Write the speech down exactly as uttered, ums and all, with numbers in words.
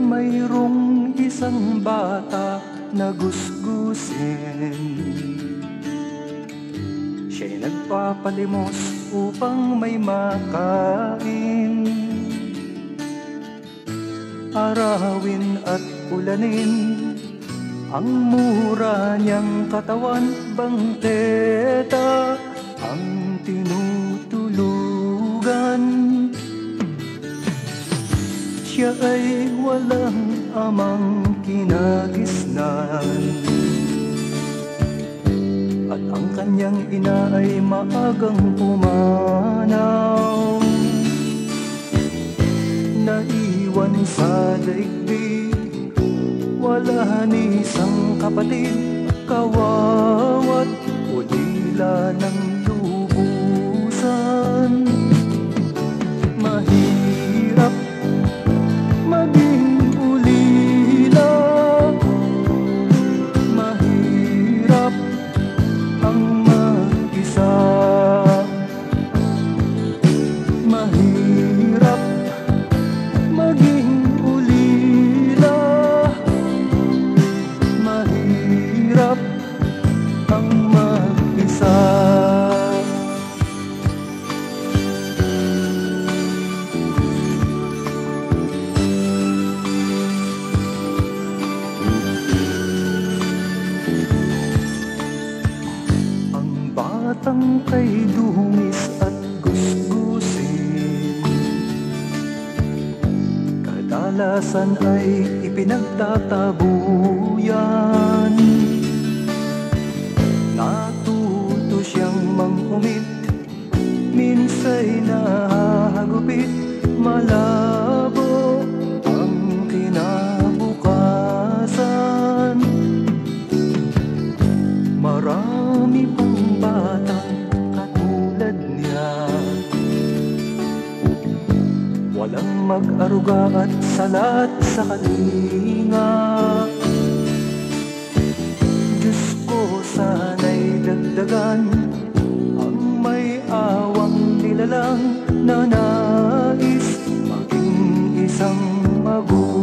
mayroong isang bata na gusgusin. Siya'y nagpapalimos upang may makain. Arawin at ulanin ang mura niyang katawan, bangteta ang tinutulugan. Siya ay walang amang kinagisnan, at ang kanyang ina ay maagang pumanaw. Naiwan sa daigdig, wala ni isang kapatid, kawawa't ulila ng lubusan. Mahirap maging ulila, mahirap ang mag-isa, mahirap maging ulila, mahirap ang mag-isa. Ang batang kay dumis at gusgusin, kadalasan ay ipinagtatabuyan. Natuto siyang mangumit, minsa'y nahagupit, malabo ang kinabukasan. Marami pang batang katulad niya, walang mag-aruga at salat sa kalinga. Diyos ko, sana'y dagdagan ang may awang nilalang na nais maging isang magulang.